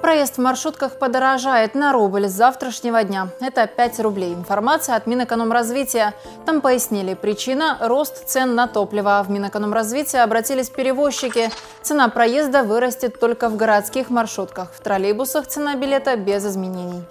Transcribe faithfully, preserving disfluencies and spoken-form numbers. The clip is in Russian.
Проезд в маршрутках подорожает на рубль с завтрашнего дня. Это пять рублей. Информация от Минэкономразвития. Там пояснили, причина – рост цен на топливо. В Минэкономразвитие обратились перевозчики. Цена проезда вырастет только в городских маршрутках. В троллейбусах цена билета без изменений.